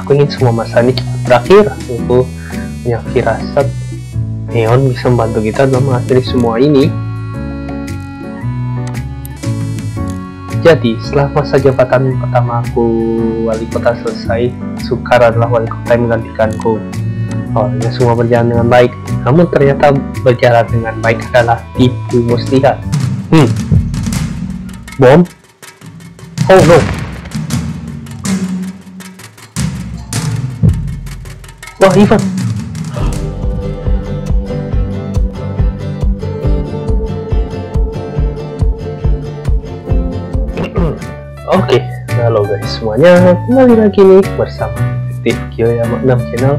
Aku ingin semua masalah ini cepat berakhir. Aku punya firasat Meon bisa membantu kita dalam mengakhiri semua ini. Jadi, setelah masa jabatan pertama aku wali kota selesai, Sukar adalah wali kota yang menggantikanku. Awalnya semua berjalan dengan baik, namun ternyata berjalan dengan baik adalah tipu muslihat. Bom? Oh no! Wah, Ivan! Oke, halo guys semuanya, kembali lagi nih bersama Detective Kyoya 6 channel.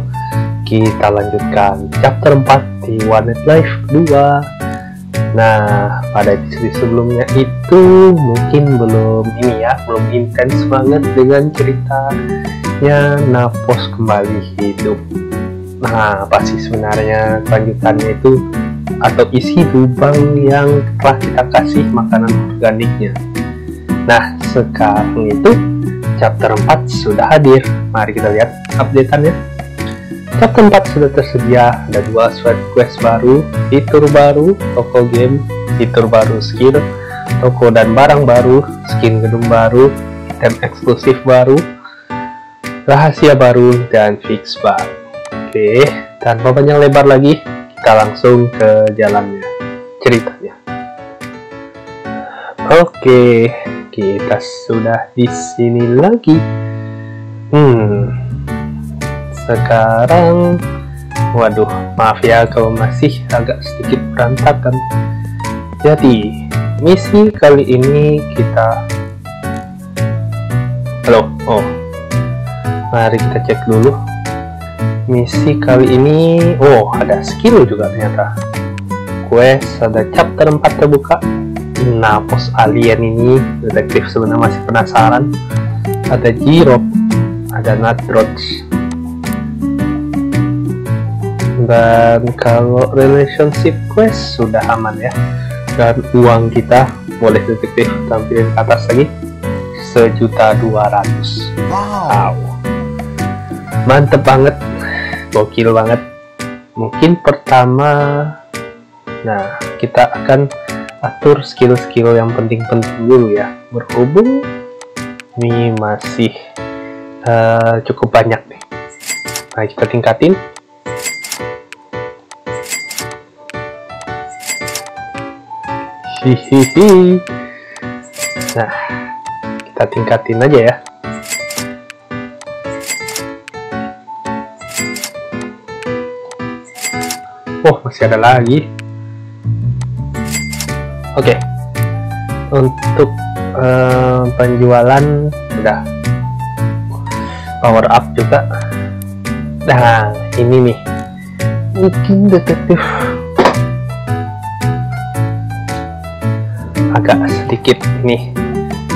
Kita lanjutkan chapter 4 di Warnet Life 2. Nah, pada episode sebelumnya itu mungkin belum intens banget dengan ceritanya Napos kembali hidup. Nah, apa sih sebenarnya lanjutannya itu, atau isi lubang yang telah kita kasih makanan organiknya. Nah, sekarang itu chapter 4 sudah hadir. Mari kita lihat update-annya. Chapter 4 sudah tersedia, ada 2 side quest baru, fitur baru, toko game, fitur baru skill, toko dan barang baru, skin gedung baru, item eksklusif baru, rahasia baru, dan fix bar. Oke, tanpa panjang lebar lagi, kita langsung ke jalannya, ceritanya. Oke, kita sudah di sini lagi. Sekarang, waduh, maaf ya kalau masih agak sedikit berantakan. Jadi, misi kali ini kita, mari kita cek dulu. Misi kali ini, ada skill juga ternyata. Quest ada chapter 4 terbuka. Napos alien ini, detektif sebenarnya masih penasaran. Ada Jirop, ada Natroth. Dan kalau relationship quest sudah aman ya. Dan uang kita boleh detektif tampilin ke atas lagi, 1.200.000. Wow, mantep banget, gokil banget. Mungkin pertama, nah kita akan atur skill-skill yang penting-penting dulu ya. Berhubung ini masih cukup banyak nih. Nah, kita tingkatin. Hihihi. Nah, kita tingkatin aja ya. Oh, masih ada lagi. Oke, untuk penjualan udah, power up juga. Nah, ini nih, mungkin detektif agak sedikit nih,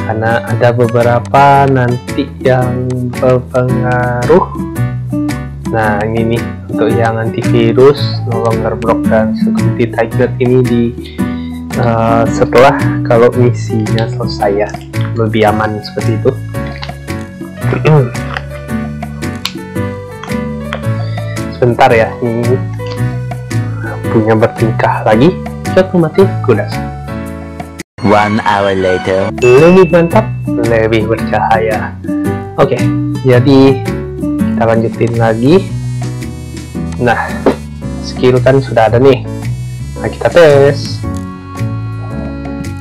karena ada beberapa nanti yang berpengaruh. Nah, ini nih untuk yang antivirus, no longer block, dan security target ini di setelah kalau misinya selesai ya, lebih aman seperti itu. Sebentar ya, ini punya bertingkah lagi. Coba mati kudas. 1 hour later. Lebih mantap, lebih bercahaya. Oke, jadi kita lanjutin lagi. Nah, skill kan sudah ada nih. Nah, kita tes.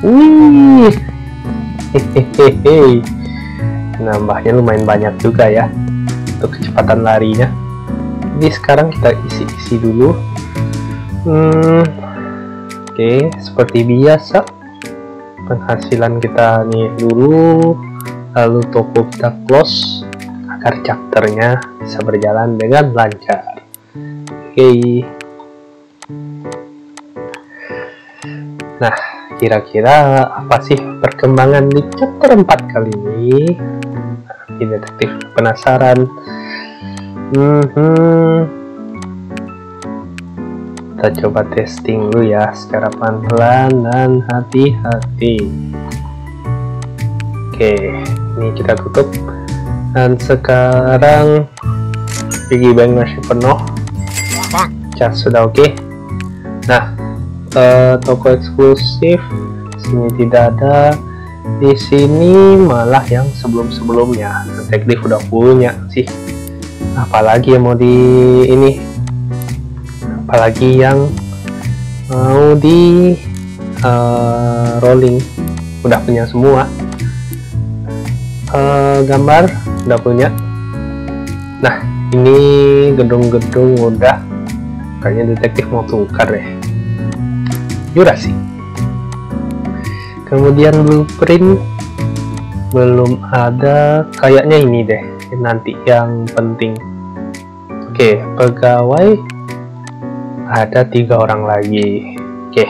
Wih, hehehe, nambahnya lumayan banyak juga ya untuk kecepatan larinya. Jadi sekarang kita isi-isi dulu. Oke, seperti biasa penghasilan kita nih dulu, lalu toko kita close agar chapternya bisa berjalan dengan lancar. Oke, nah, kira-kira apa sih perkembangan di chapter 4 kali ini? Ini detektif penasaran. Kita coba testing dulu ya, secara pelan-pelan dan hati-hati. Oke, ini kita tutup. Dan sekarang piggy bank masih penuh, cas sudah oke. Nah, toko eksklusif sini tidak ada, di sini malah yang sebelum-sebelumnya detektif udah punya sih, apalagi yang mau di ini, apalagi yang mau di rolling udah punya semua, gambar udah punya. Nah, ini gedung-gedung udah, kayaknya detektif mau tukar deh, durasi. Kemudian blueprint belum ada, kayaknya ini deh nanti yang penting. Oke, pegawai ada 3 orang lagi. Oke,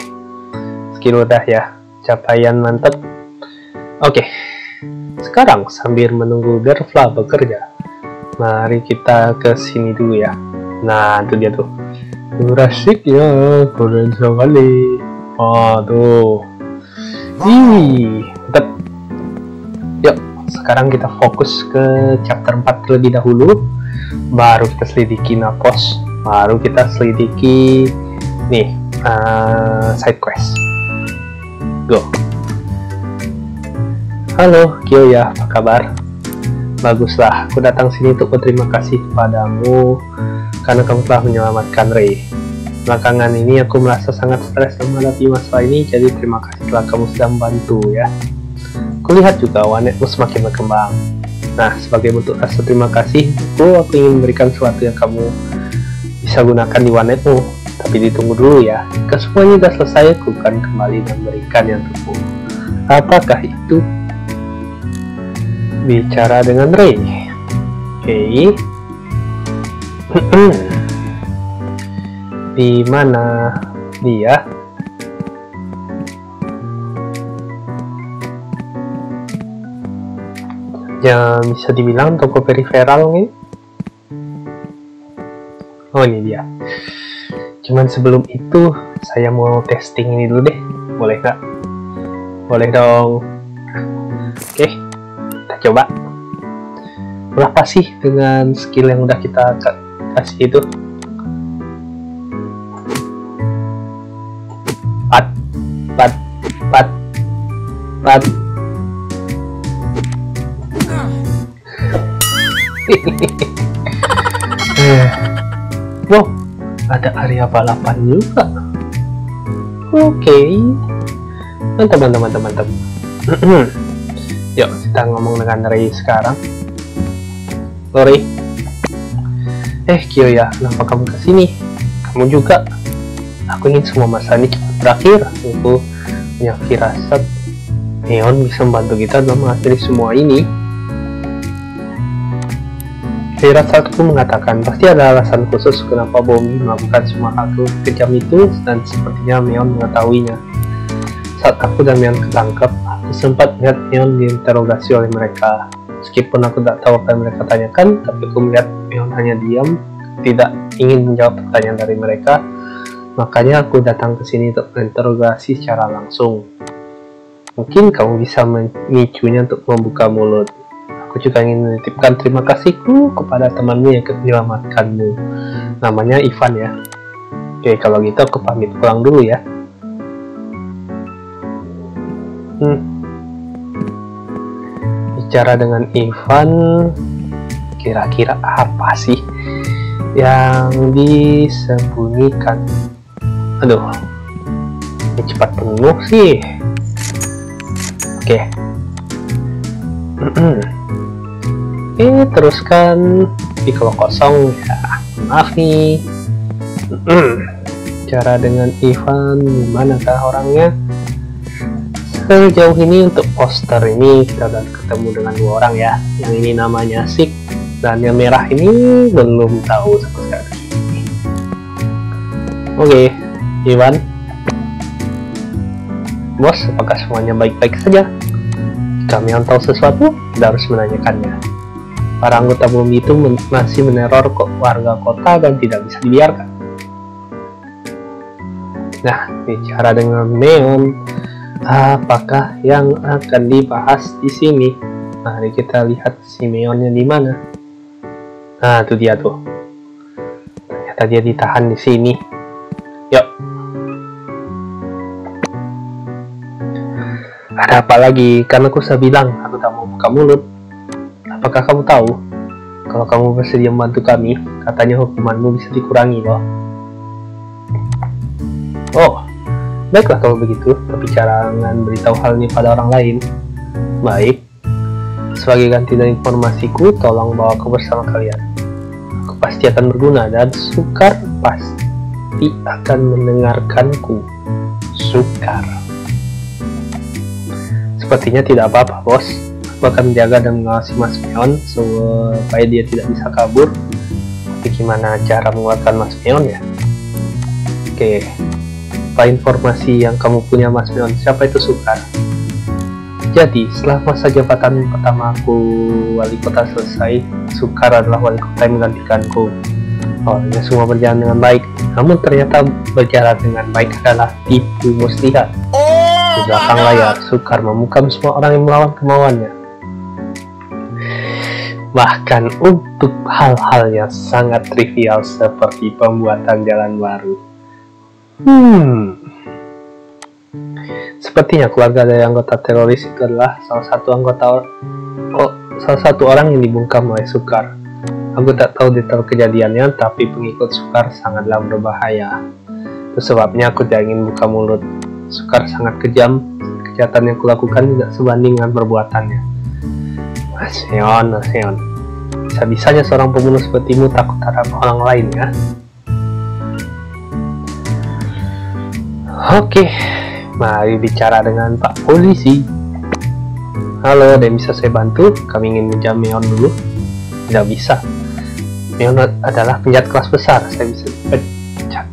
skill udah ya, capaian mantep. Oke, sekarang sambil menunggu Derfla bekerja, mari kita ke sini dulu ya. Nah, itu dia tuh Jurassic ya, keren sekali. Aduh, ih, tetap. Yuk, sekarang kita fokus ke chapter 4 terlebih dahulu, baru kita selidiki Napos, baru kita selidiki nih side quest. Go. Halo Kyoya, apa kabar? Baguslah, aku datang sini untuk berterima kasih kepadamu karena kamu telah menyelamatkan Rei. Belakangan ini aku merasa sangat stres menghadapi masalah ini, jadi terima kasih telah kamu sudah membantu ya. Kulihat juga warnetmu semakin berkembang. Nah, sebagai bentuk rasa terima kasih, aku ingin memberikan sesuatu yang kamu bisa gunakan di warnetmu. Tapi ditunggu dulu ya, jika semuanya sudah selesai, aku akan kembali dan memberikan yang terbaik. Apakah itu? Bicara dengan Rei. Oke. Di mana dia? Ya, bisa dibilang toko periferal nih. Oh, ini dia. Cuman sebelum itu saya mau testing ini dulu deh, boleh nggak? Boleh dong. Oke, kita coba. Berapa sih dengan skill yang udah kita kasih itu? 4 Wow, ada area balapan juga. Oke, teman-teman yuk kita ngomong dengan Rei sekarang. Lori, Kyoya, kenapa kamu kesini? Kamu juga? Aku ingin semua masalah ini berakhir. Aku punya firasat Meon bisa membantu kita dalam mengakhiri semua ini. Firasatku mengatakan pasti ada alasan khusus kenapa Bombi melakukan semua hal kejam itu, dan sepertinya Meon mengetahuinya. Saat aku dan Meon ketangkap, aku sempat melihat Meon diinterogasi oleh mereka. Meskipun aku tak tahu apa yang mereka tanyakan, tapi aku melihat Meon hanya diam, tidak ingin menjawab pertanyaan dari mereka. Makanya aku datang ke sini untuk menginterogasi secara langsung. Mungkin kamu bisa memicunya untuk membuka mulut. Aku juga ingin menitipkan terima kasihku kepada temanmu yang menyelamatkanmu. Namanya Ivan ya. Oke, kalau gitu aku pamit pulang dulu ya. Bicara dengan Ivan, kira-kira apa sih yang disembunyikan? Aduh, ini cepat penuh sih. Oke. Teruskan. Ini kalau kosong ya, maaf nih. Cara dengan Ivan, dimanakah orangnya? Sejauh ini untuk poster ini kita udah ketemu dengan 2 orang ya. Yang ini namanya Sik, dan yang merah ini belum tahu sama sekali. Oke. Ivan, bos, apakah semuanya baik-baik saja? Kami yang tahu sesuatu, kita harus menanyakannya. Para anggota Bombi itu masih meneror warga kota dan tidak bisa dibiarkan. Nah, bicara dengan Meon, apakah yang akan dibahas di sini? Mari kita lihat si Meonnya di mana. Nah, itu dia tuh. Ternyata dia ditahan di sini. Yuk. Ada apa lagi? Karena aku sudah bilang, aku tak mau buka mulut. Apakah kamu tahu? Kalau kamu bersedia membantu kami, katanya hukumanmu bisa dikurangi loh. Oh, baiklah kalau begitu, tapi jangan beritahu hal ini pada orang lain. Baik. Sebagai ganti dari informasiku, tolong bawa aku bersama kalian. Aku pasti akan berguna dan Sukar pasti akan mendengarkanku. Sukar. Sepertinya tidak apa-apa, bos. Aku akan menjaga dan mengawasi Mas Meon supaya dia tidak bisa kabur. Tapi gimana cara menguatkan Mas Meon ya? Oke. Apa informasi yang kamu punya Mas Meon? Siapa itu Sukar? Jadi, setelah masa jabatan pertama aku wali kota selesai, Sukar adalah wali kota yang menggantikanku. Awalnya semua berjalan dengan baik, namun ternyata berjalan dengan baik adalah tipu muslihat. Di belakang layar, Sukar memukam semua orang yang melawan kemauannya. Bahkan untuk hal-hal yang sangat trivial seperti pembuatan jalan baru. Sepertinya keluarga dari anggota teroris itu adalah salah satu orang yang dibungkam oleh Sukar. Aku tak tahu detail kejadiannya, tapi pengikut Sukar sangatlah berbahaya. Itu sebabnya aku tidak ingin buka mulut. Sukar sangat kejam. Kejahatan yang kulakukan tidak sebanding dengan perbuatannya. Mas Meon, bisa-bisanya seorang pembunuh sepertimu takut terhadap orang lain ya? Oke, mari bicara dengan Pak Polisi. Halo, ada yang bisa saya bantu? Kami ingin menjam Meon dulu. Tidak bisa. Meon adalah penjahat kelas besar. Saya bisa pecat.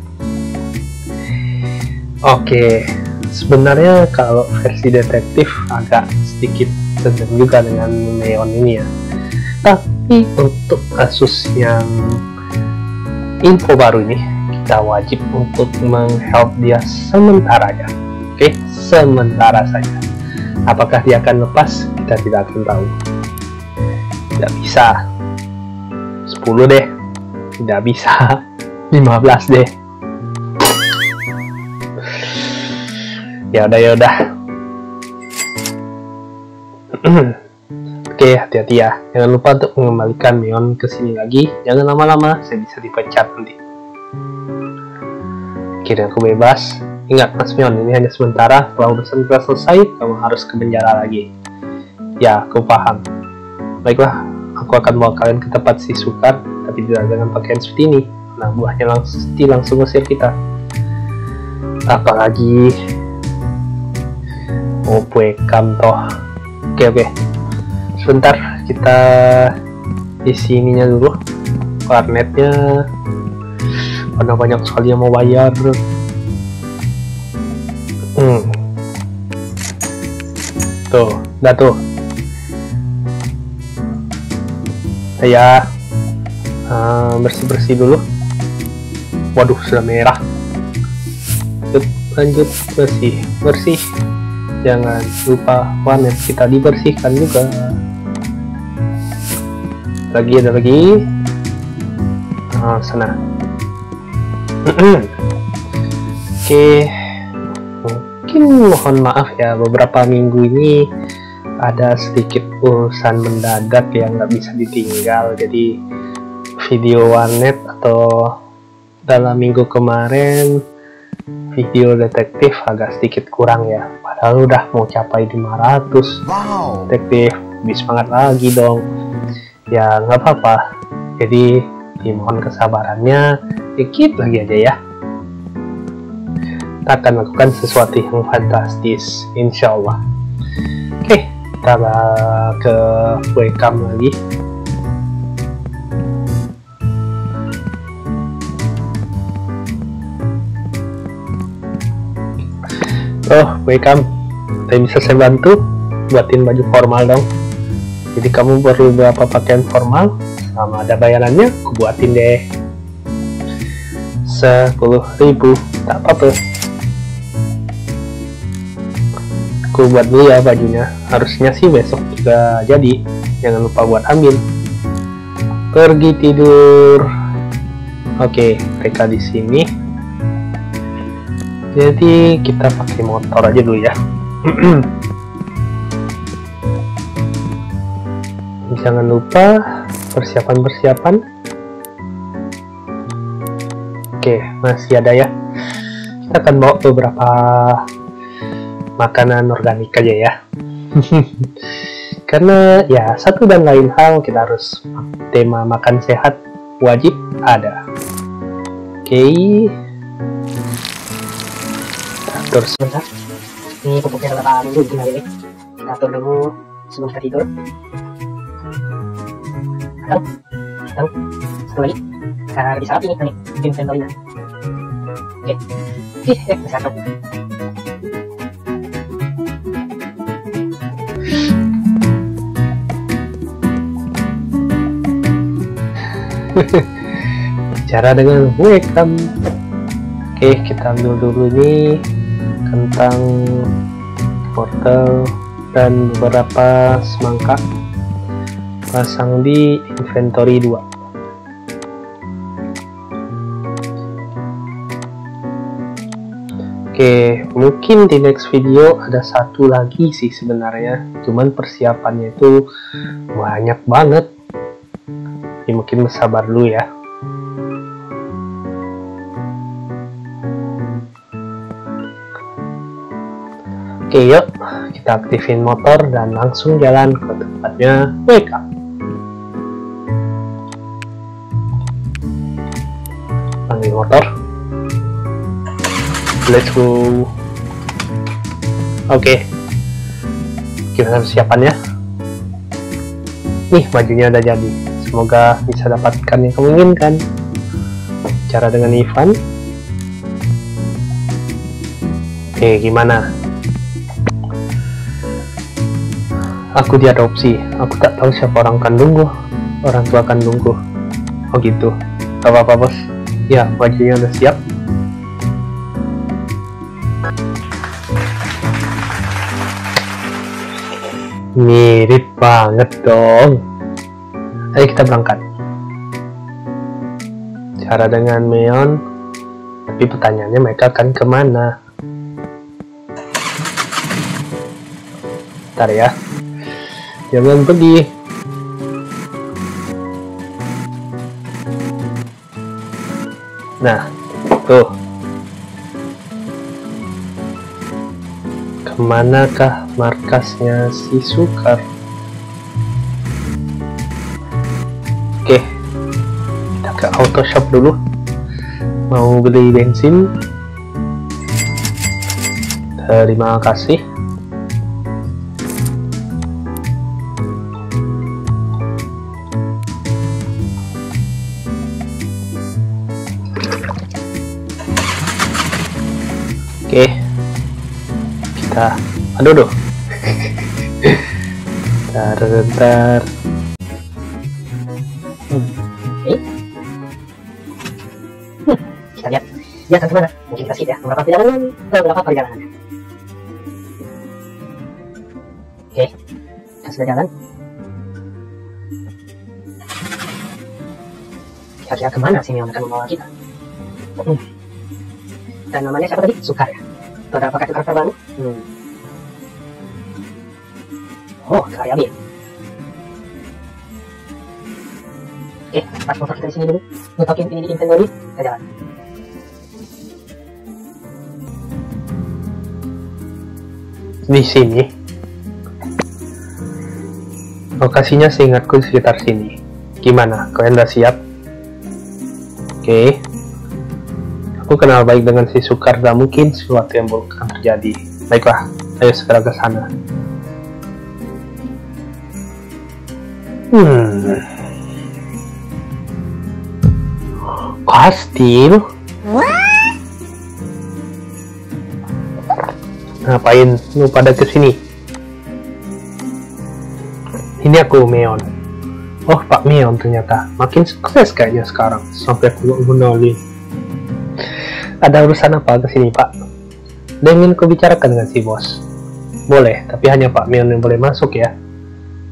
Oke, sebenarnya kalau versi detektif agak sedikit sedang juga dengan Meon ini ya. Tapi untuk kasus yang info baru ini, kita wajib untuk menghelp dia sementara ya. Oke, sementara saja. Apakah dia akan lepas? Kita tidak akan tahu. Tidak bisa. 10 deh. Tidak bisa. 15 deh. Ya udah. Oke, hati-hati ya. Jangan lupa untuk mengembalikan Meon ke sini lagi. Jangan lama-lama, saya bisa dipecat nanti. Kira aku bebas. Ingat Mas Meon, ini hanya sementara. Kalau urusan kita selesai, kamu harus ke penjara lagi. Ya, aku paham. Baiklah, aku akan bawa kalian ke tempat si Sukar, tapi tidak dengan pakaian seperti ini. Nah, buahnya langsung ngusir kita. Apalagi Opwekam toh. Oke. Sebentar, kita isi ininya dulu. Warnetnya. Karena banyak sekali yang mau bayar. Tuh, udah tuh. Saya bersih-bersih dulu. Waduh, sudah merah. Lanjut bersih. Jangan lupa warnet kita dibersihkan juga. Ada lagi. Nah, sana. Oke. Mungkin mohon maaf ya, beberapa minggu ini ada sedikit urusan mendadak yang nggak bisa ditinggal. Jadi video warnet atau dalam minggu kemarin video detektif agak sedikit kurang ya. Padahal udah mau capai 500. Wow. Detektif lebih semangat lagi dong. Ya nggak apa-apa. Jadi dimohon kesabarannya. Sedikit lagi aja ya. Kita akan lakukan sesuatu yang fantastis, insya Allah. Oke, kita ke webcam lagi. Oh, webcam, saya bisa saya bantu buatin baju formal dong. Jadi kamu perlu berapa pakaian formal? Sama ada bayarannya, aku buatin deh. 10.000, tak apa-apa. Aku buat dulu ya bajunya, harusnya sih besok juga jadi, jangan lupa buat ambil. Pergi tidur. Oke, mereka di sini. Jadi kita pakai motor aja dulu ya. Jangan lupa persiapan-persiapan. Oke, masih ada ya. Kita akan bawa beberapa makanan organik aja ya. Karena ya satu dan lain hal kita harus tema makan sehat wajib ada. Oke, atur sebentar. Ini pupuknya rata-rata dulu gini. Kita atur dulu sebelum kita tidur. Tahu, satu lagi. Karena bisa apa ini? Inventory. Oke, bisa apa? Bicara dengan welcome. Oke, kita ambil dulu nih kentang, wortel, dan beberapa semangka. Pasang di inventory 2. Oke, mungkin di next video ada satu lagi sih sebenarnya, cuman persiapannya itu banyak banget. Ya, mungkin bersabar dulu ya. Oke, yuk kita aktifin motor dan langsung jalan ke tempatnya wake up. Panggil motor. Let's go. Oke, gimana persiapannya? Nih bajunya udah jadi. Semoga bisa dapatkan yang kamu inginkan. Bicara dengan Ivan. Oke, gimana? Aku diadopsi. Aku tak tahu siapa orang kandungku. Orang tua kandungku. Oh gitu. Gak apa-apa bos. Ya, bajunya udah siap. Mirip banget dong. Ayo kita berangkat. Cara dengan Meon. Tapi pertanyaannya mereka akan kemana? Bentar ya. Jangan pergi. Nah, tuh. Kemanakah markasnya si Sukar? Oke, kita ke auto shop dulu. Mau beli bensin. Terima kasih. Oke, kita aduh. Bentar. Kita lihat dia akan kemana, mungkin kita skip ya beberapa perjalanannya. Oke, kita sudah jalan. Kira-kira kemana sih Meon akan membawa kita? Dan namanya siapa tadi? Sukar ya? Atau ada pakai karakter baru? Oh, karya Abi. Pas motor kita disini dulu, ngetokin ini di inventory, kita jalan. Di sini. Lokasinya seingatku sekitar sini. Gimana? Kalian udah siap? Oke. Aku kenal baik dengan si Sukar, gak mungkin sesuatu yang buruk akan terjadi. Baiklah, ayo segera ke sana. Kastil? Ngapain lu pada kesini? Ini aku Meon. Oh, Pak Meon ternyata makin sukses kayaknya sekarang. Sampai aku menoleh. Ada urusan apa kesini Pak? Dia ingin ku bicarakan dengan si bos. Boleh, tapi hanya Pak Meon yang boleh masuk ya.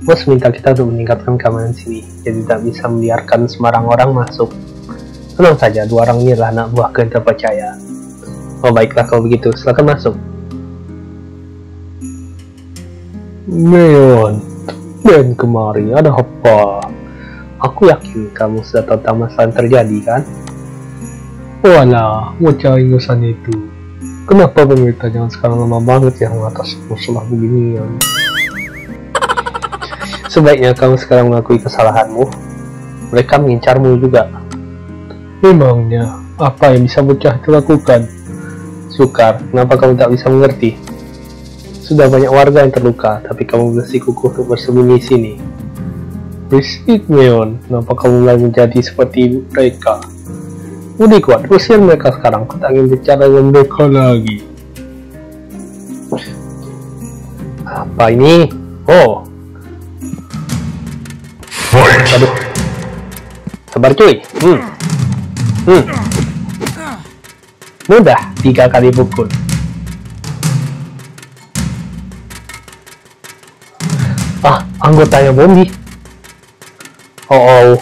Bos minta kita untuk meningkatkan keamanan sini, jadi tak bisa membiarkan sembarang orang masuk. Tenang saja, dua orang ini adalah anak buah yang terpercaya. Oh baiklah kalau begitu, silakan masuk. Meon, dan kemari ada apa? Aku yakin kamu sudah tahu tentang masalah yang terjadi kan? Walah, wajah ingusan itu. Kenapa pemerintah jangan sekarang lama banget yang mengatasi masalah begini? Sebaiknya kamu sekarang mengakui kesalahanmu. Mereka mengincarmu juga. Memangnya, apa yang bisa bocah itu lakukan? Sukar, kenapa kamu tak bisa mengerti? Sudah banyak warga yang terluka, tapi kamu bersikukuh untuk bersembunyi di sini. Berisik, Meon. Kenapa kamu mulai menjadi seperti mereka? Udah kuat, usir mereka sekarang. Aku tak ingin bicara dengan mereka lagi. Apa ini? Oh. Aduh. Sabar cuy. Mudah, 3 kali pukul. Ah, anggotanya Bombi. Oh.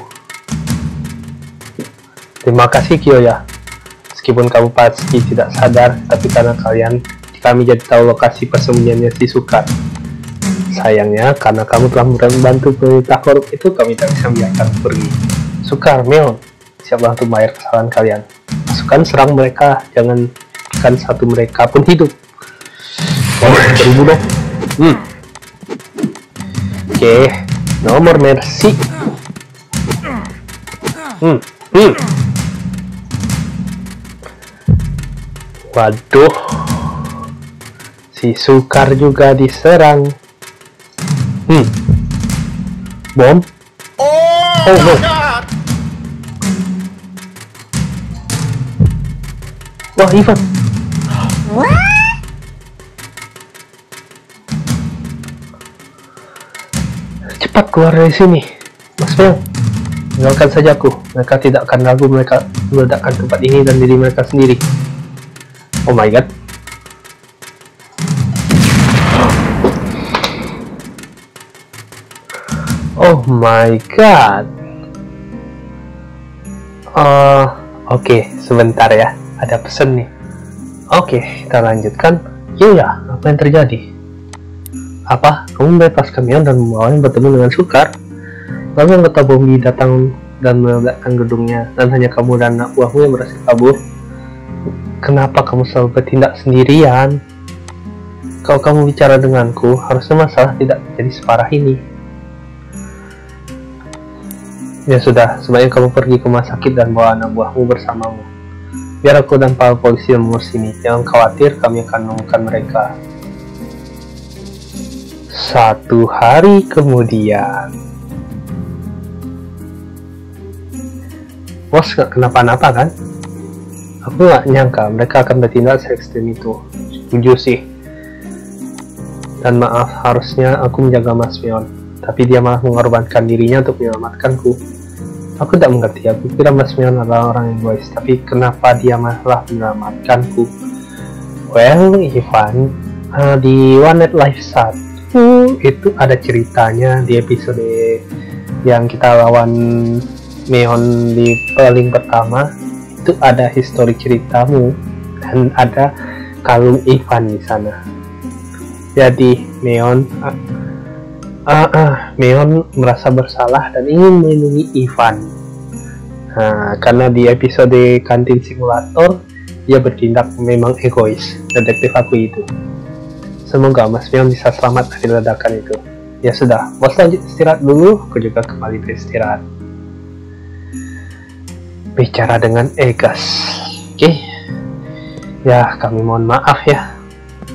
Terima kasih Kyoya. Meskipun kamu pasti tidak sadar, tapi karena kalian kami jadi tahu lokasi persembunyiannya si Sukar. Sayangnya, karena kamu telah membantu pemerintah korup itu, kami tak bisa biarkan pergi. Sukar, Meon, siaplah untuk membayar kesalahan kalian. Pasukan serang mereka, jangan biarkan satu mereka pun hidup. Terbunuh. Oke, nomor mercy. Waduh, si Sukar juga diserang. Bom. Oh. Wah, Ivan. Cepat keluar dari sini, Mas Mel. Tinggalkan saja aku. Mereka tidak akan ragu mereka meledakkan tempat ini dan diri mereka sendiri. Oh my god. Oh my god. Oke, sebentar ya. Ada pesan nih. Oke, kita lanjutkan. Iya, apa yang terjadi? Apa? Kamu bebas kamion dan membawanya bertemu dengan Sukar. Lalu anggota Bombi datang dan meledakkan gedungnya. Dan hanya kamu dan anak buahmu yang berhasil kabur. Kenapa kamu selalu bertindak sendirian? Kalau kamu bicara denganku, harusnya masalah tidak terjadi separah ini. Ya sudah, sebaiknya kamu pergi ke rumah sakit dan bawa anak buahmu bersamamu. Biar aku dan para polisi yang mengurus ini. Jangan khawatir, kami akan menemukan mereka. 1 hari kemudian. Bos gak kenapa-napa kan? Aku gak nyangka mereka akan bertindak se-ekstrem itu. Setuju sih. Dan maaf, harusnya aku menjaga Mas Meon. Tapi dia malah mengorbankan dirinya untuk menyelamatkanku. Aku tak mengerti, aku kira Mas Meon adalah orang egois, tapi kenapa dia malah menyelamatkanku? Well, Ivan, di Warnet Life 1 itu ada ceritanya di episode yang kita lawan Meon di paling pertama. Itu ada histori ceritamu dan ada kalung Ivan di sana. Jadi Meon merasa bersalah dan ingin melindungi Ivan. Nah, karena di episode kantin simulator dia bertindak memang egois, detektif aku itu. Semoga Mas Meon bisa selamat dari ledakan itu. Ya sudah, bos lanjut istirahat dulu, aku juga kembali beristirahat. Bicara dengan Egas. Oke. Ya, kami mohon maaf ya.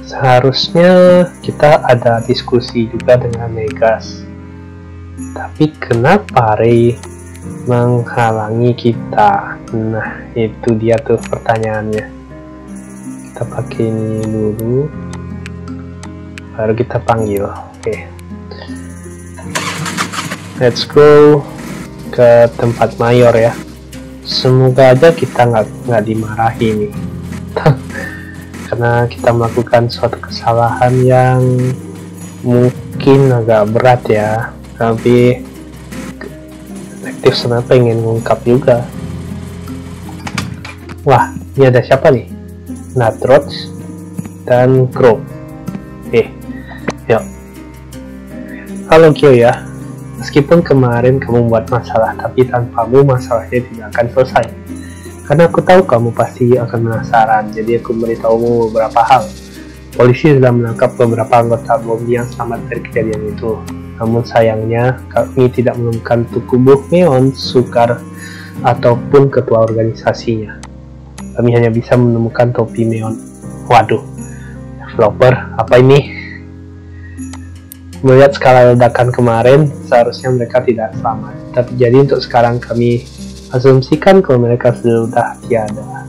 Seharusnya kita ada diskusi juga dengan Egas. Tapi kenapa Rei menghalangi kita? Nah, itu dia tuh pertanyaannya. Kita pakai ini dulu. Baru kita panggil. Oke. Let's go ke tempat mayor ya. Semoga aja kita nggak dimarahi nih. karena kita melakukan suatu kesalahan yang mungkin agak berat ya, tapi detektif sebenarnya pengen mengungkap juga. Wah, ini ada siapa nih? Natroth dan Crow. Yuk. Halo Kyoya, meskipun kemarin kamu membuat masalah, tapi tanpamu masalahnya tidak akan selesai. Karena aku tahu kamu pasti akan penasaran, jadi aku memberitahumu beberapa hal. Polisi sudah menangkap beberapa anggota Bombi yang selamat dari kejadian itu. Namun sayangnya, kami tidak menemukan tubuh Meon, Sukar, ataupun ketua organisasinya. Kami hanya bisa menemukan topi Meon. Waduh, developer, apa ini? Melihat skala ledakan kemarin, seharusnya mereka tidak selamat. Tapi jadi untuk sekarang kami asumsikan kalau mereka sudah tiada.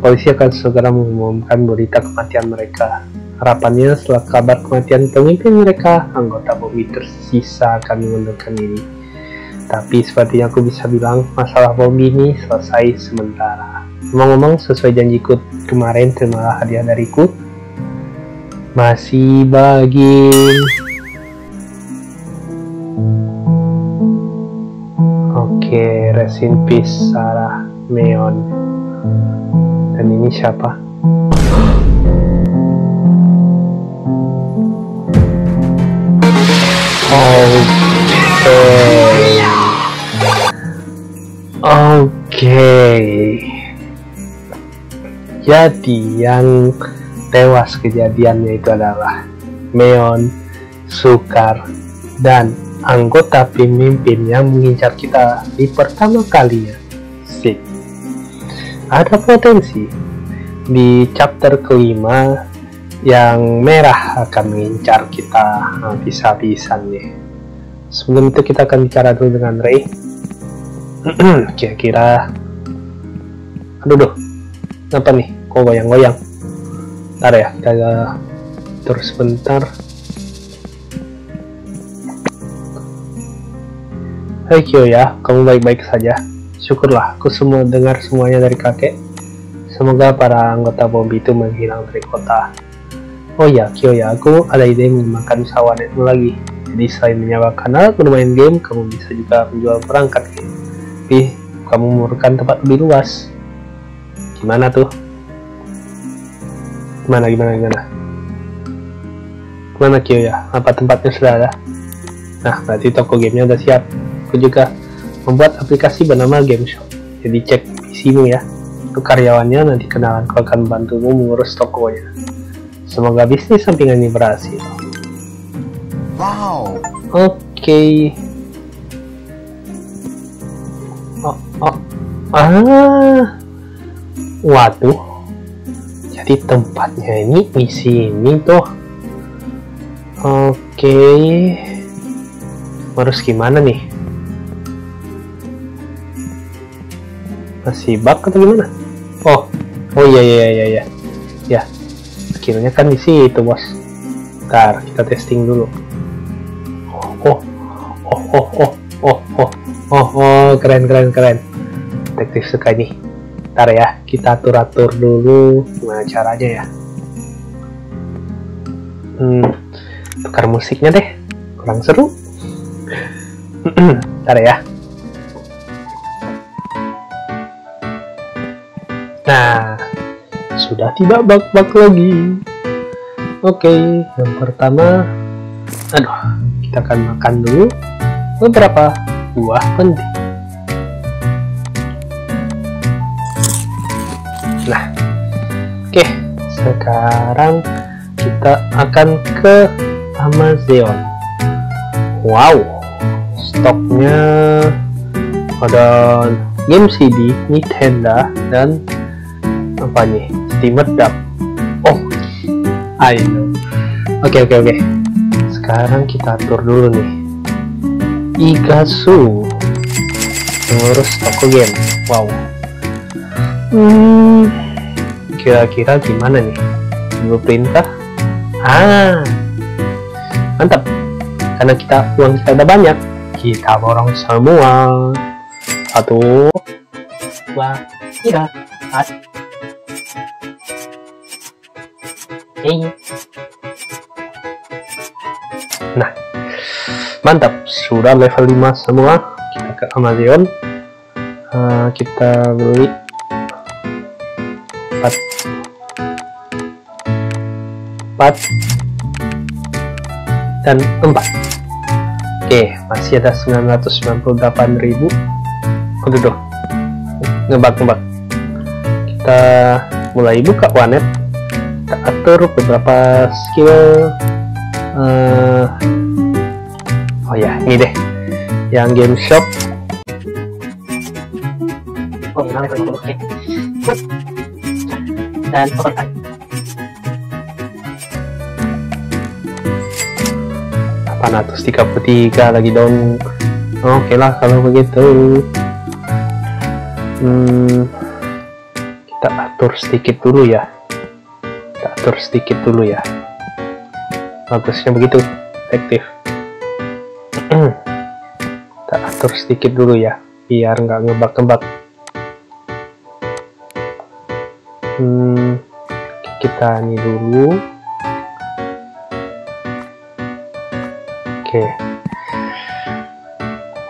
Polisi akan segera mengumumkan berita kematian mereka. Harapannya setelah kabar kematian pemimpin mereka, anggota Bombi tersisa akan mengundurkan diri. Tapi sepertinya aku bisa bilang masalah Bombi ini selesai sementara. Ngomong-ngomong, sesuai janjiku kemarin, terimalah hadiah dariku. Masih bagian. Oke, rest in peace Sarah Meon. Dan ini siapa? Oke. Jadi yang tewas kejadiannya itu adalah Meon, Sukar, dan anggota pemimpin yang mengincar kita di pertama kalinya, Sik. Ada potensi di chapter kelima yang merah akan mengincar kita habis-habisan nih. Sebelum itu kita akan bicara dulu dengan Rei. Kira-kira, aduh, apa nih? Kok goyang-goyang? Bentar ya, kita terus bentar. Hai Kyoya, kamu baik-baik saja? Syukurlah, aku semua dengar semuanya dari kakek. Semoga para anggota Bombi itu menghilang dari kota. Oh ya Kyoya, aku ada ide mengembangkan usaha warnetmu lagi. Jadi selain menyewakan alat bermain game, kamu bisa juga menjual perangkat game. Tapi kamu memerlukan tempat lebih luas. Gimana tuh? Gimana Kyoya? Apa tempatnya sudah ada? Nah, berarti toko gamenya udah siap. Aku juga membuat aplikasi bernama Game Shop. Jadi cek isimu ya. Untuk karyawannya nanti kenalan kalau akan membantumu mengurus tokonya. Semoga bisnis sampingan ini berhasil. Wow. Oke. Waduh. Di tempatnya ini di sini tuh. Oke, harus gimana nih? Masih bug atau gimana? Oh iya. Ya, skillnya kan di situ bos. Ntar kita testing dulu. Oh, keren. Detektif suka nih. Ntar ya, kita atur-atur dulu gimana caranya ya. Tukar musiknya deh, kurang seru. Ntar ya. Nah, sudah tidak bug-bug lagi. Oke, yang pertama, kita akan makan dulu beberapa buah penting. Nah, oke, sekarang kita akan ke Amazon. Wow, stoknya ada game CD, Nintendo, dan apa nih? Steam Deck. Oh, I know. Oke. Sekarang kita atur dulu nih. Igasu, ngurus toko game. Wow. Kira-kira gimana nih? Blueprint kah? Mantap. Karena uang kita udah banyak, kita borong semua. 1, 2, 3, 4. Rei. Nah, mantap, sudah level 5 semua. Kita ke Amazon, kita beli 4 dan 4. Oke, masih ada 998.000. Aduh, doh, ngebak. Kita mulai buka warnet. Kita atur beberapa skill. Oh ya, ini deh, yang game shop. Oh, dan kontak. Natroth 33 lagi dong. Oke lah kalau begitu. Kita atur sedikit dulu ya. Bagusnya begitu, efektif. Kita atur sedikit dulu ya, biar nggak ngebak-ngebak. Kita ini dulu. Oke,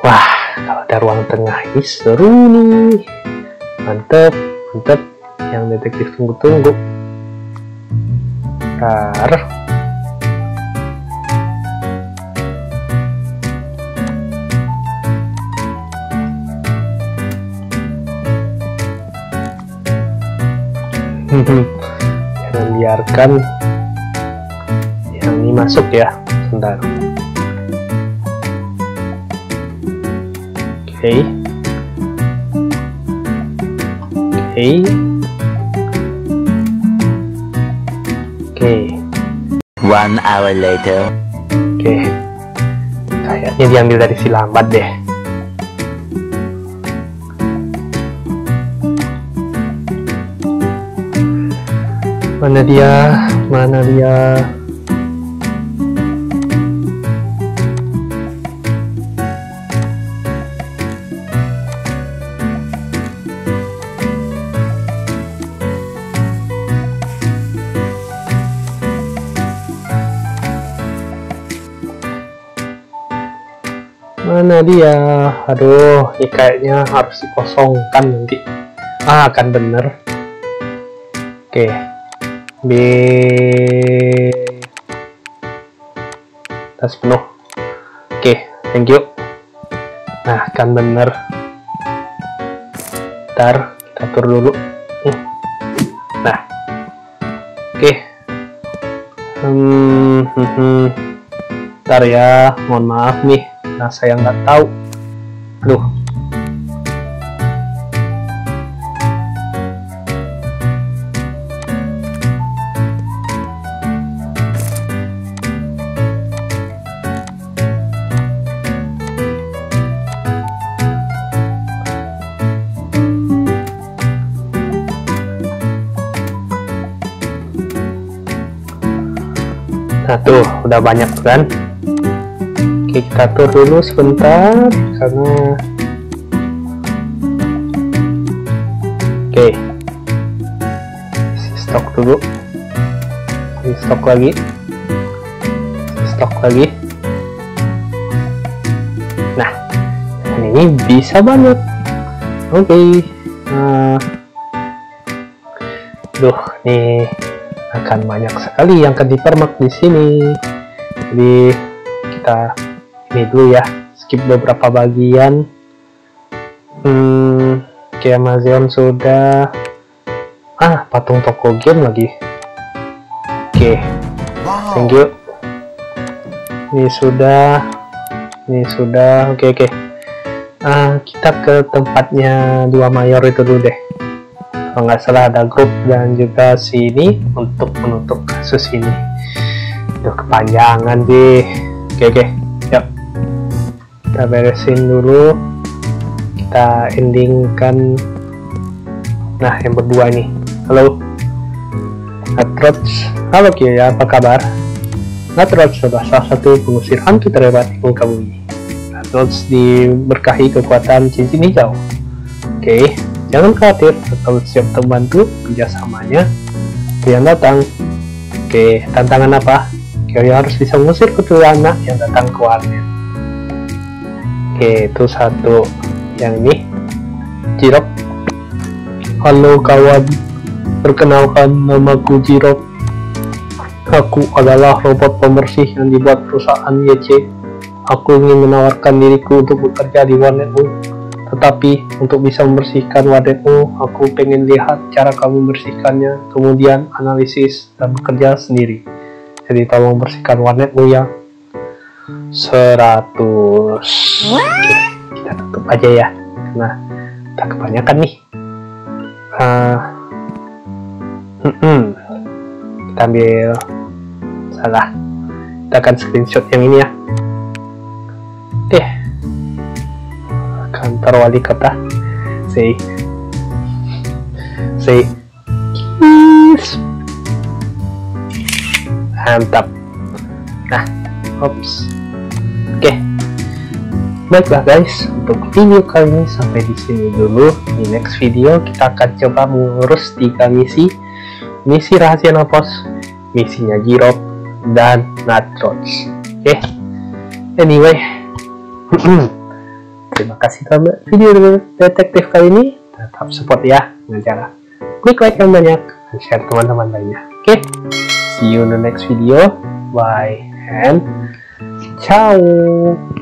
wah, kalau ada ruang tengah ini seru nih, mantep, yang detektif tunggu-tunggu. Jangan biarkan yang ini masuk ya, sebentar. Okay. 1 hour later. Oke. Kayaknya diambil dari si lambat deh. Mana dia? Aduh, ini kayaknya harus dikosongkan nanti. Akan bener. Oke, tas penuh. Oke, thank you. Nah, kan bener. Ntar kita atur dulu. Nah, oke. Ntar ya, mohon maaf nih. Nah, saya nggak tahu. Aduh. Nah, tuh udah banyak kan? Oke, kita atur dulu sebentar karena oke, stok dulu, stok lagi. Nah, ini bisa banget. Oke, duh, nih akan banyak sekali yang akan dipermak di sini. Jadi kita ini dulu ya, skip beberapa bagian. Oke, Amazon sudah. Patung toko game lagi. Oke, thank you. Ini sudah. Oke. Kita ke tempatnya dua mayor itu dulu deh. Kalau nggak salah ada grup dan juga sini untuk menutup kasus ini. Udah kepanjangan deh. Oke. Kita beresin dulu, kita endingkan. Nah, yang berdua ini, halo Natroth, halo Kyoya, apa kabar? Natroth adalah salah satu pengusir hantu terhebat yang mengkabui. Natroth diberkahi kekuatan cincin hijau. Oke, jangan khawatir, Natroth siap membantu kerjasamanya. Yang datang Oke, tantangan apa? Kyoya harus bisa mengusir kutu anak yang datang ke warnet. Oke, itu satu. Yang ini Jirop. Halo kawan, perkenalkan namaku Jirop. Aku adalah robot pembersih yang dibuat perusahaan YC. Aku ingin menawarkan diriku untuk bekerja di warnetmu. Tetapi untuk bisa membersihkan warnetmu, aku pengen lihat cara kamu membersihkannya, kemudian analisis dan bekerja sendiri. Jadi tolong bersihkan warnetmu ya. 100. Oke, kita tutup aja ya. Nah, udah kebanyakan nih. Kita ambil, salah, kita akan screenshot yang ini ya. Kantor wali kota. Say mantap. Nah, ops. Oke, baiklah guys, untuk video kali ini sampai di sini dulu. Di next video kita akan coba mengurus 3 misi. Misi rahasia Napos, misinya Jirop, dan Natroth. Oke, anyway, terima kasih teman video detektif kali ini. Tetap support ya dengan cara klik like yang banyak dan share teman-teman lainnya. Oke, see you in the next video. Bye and ciao.